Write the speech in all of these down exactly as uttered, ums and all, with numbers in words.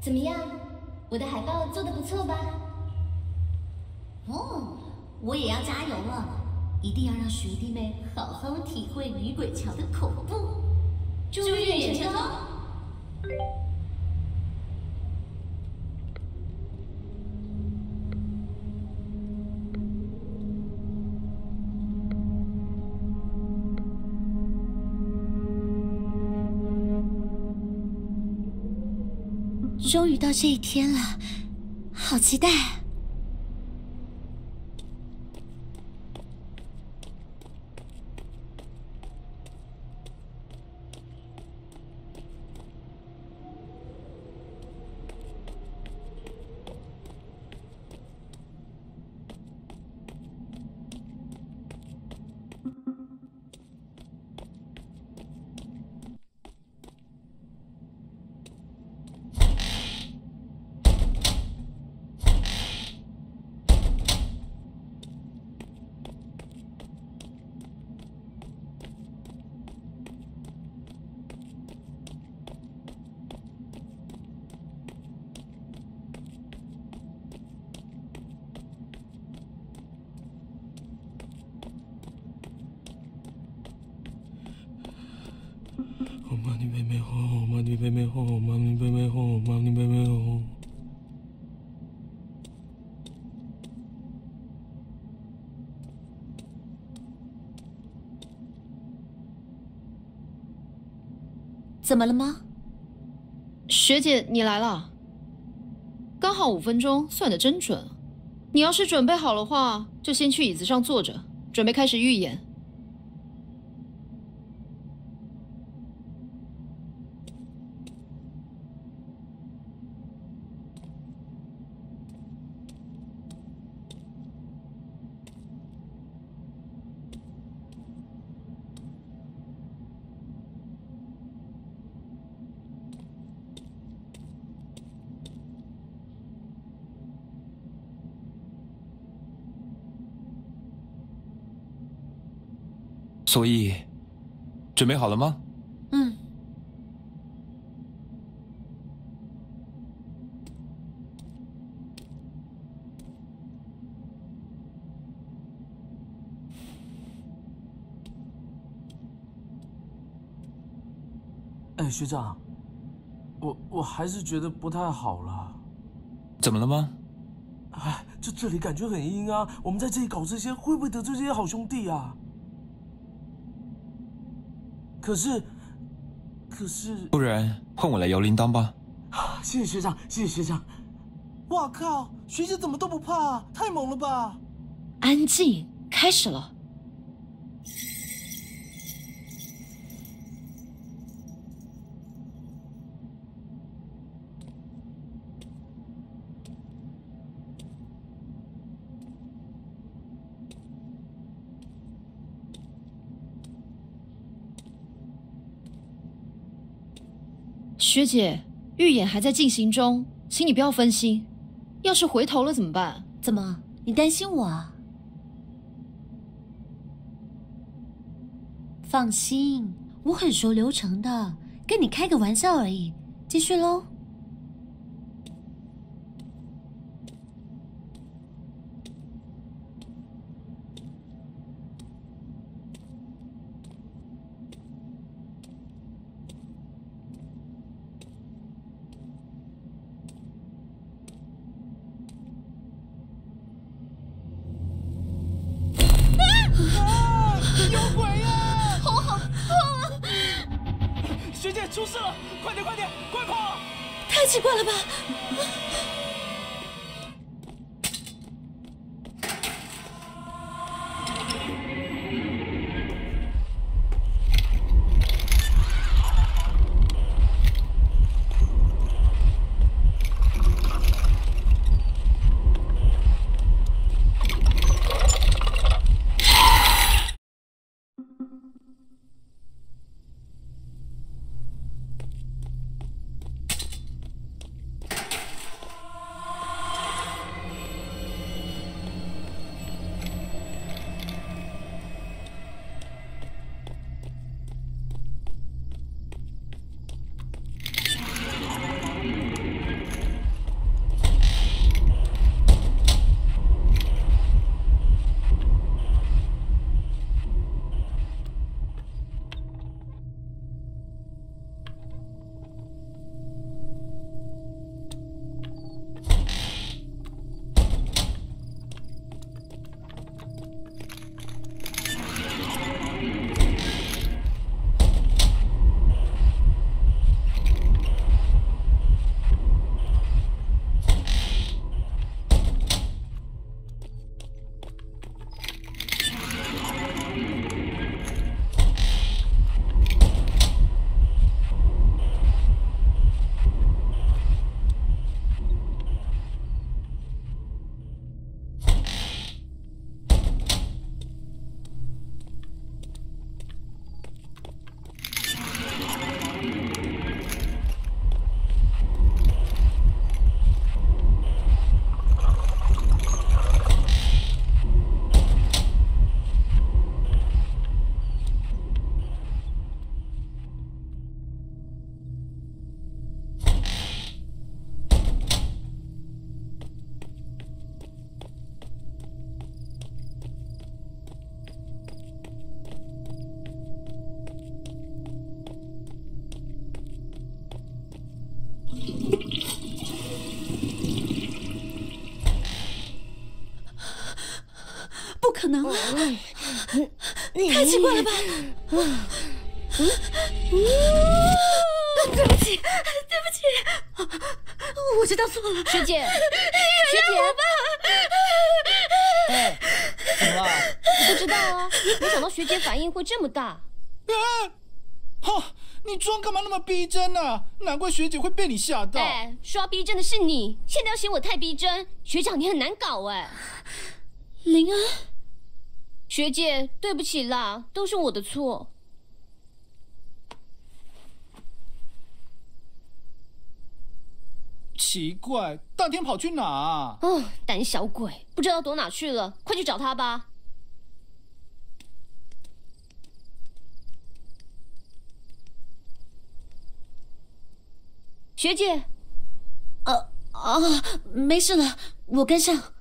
怎么样，我的海报做得不错吧？哦，我也要加油了。 一定要让学弟妹好好体会女鬼桥的恐怖，祝愿远程哦！终于到这一天了，好期待！ 怎么了吗？学姐，你来了，刚好五分钟，算得真准。你要是准备好的话，就先去椅子上坐着，准备开始预演。所以，准备好了吗？嗯。哎，学长，我我还是觉得不太好了。怎么了吗？哎，这这里感觉很阴啊！我们在这里搞这些，会不会得罪这些好兄弟啊？ 可是，可是，不然换我来摇铃铛吧。谢谢学长，谢谢学长。哇靠，学姐怎么都不怕啊？太猛了吧！安静，开始了。学姐，预演还在进行中，请你不要分心。要是回头了怎么办？怎么，你担心我啊？放心，我很熟流程的，跟你开个玩笑而已。继续喽。能啊！太奇怪了吧！嗯，对不起，对不起，我知道错了，学姐，原谅我吧。哎，怎么了？不知道啊，没想到学姐反应会这么大。哎，哼，你装干嘛那么逼真呢？难怪学姐会被你吓到。哎，说逼真的是你，现在要嫌我太逼真，学长你很难搞哎。林恩，学姐，对不起啦，都是我的错。 奇怪，大天跑去哪啊？哦，胆小鬼，不知道躲哪去了，快去找他吧。学姐，呃啊，没事了，我跟上。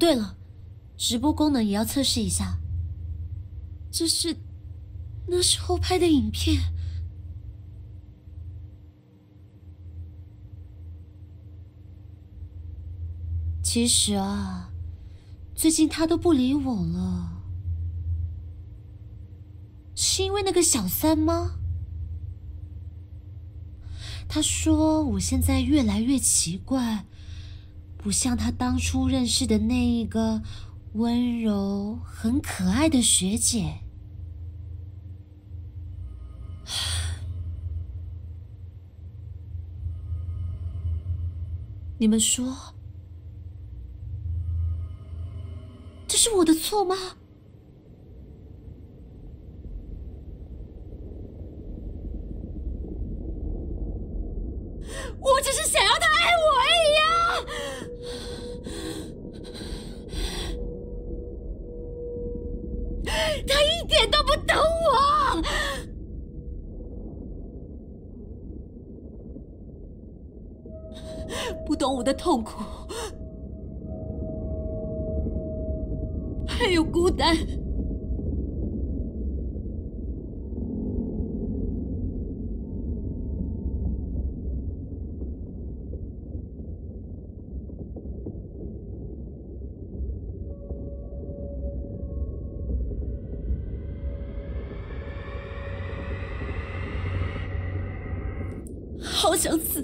对了，直播功能也要测试一下。这是那时候拍的影片。其实啊，最近他都不理我了，是因为那个小三吗？他说我现在越来越奇怪，不像他当初认识的那一个温柔、很可爱的学姐。你们说，这是我的错吗？ 我只是想要他爱我而已啊！他一点都不懂我。不懂我的痛苦，还有孤单。 好想死！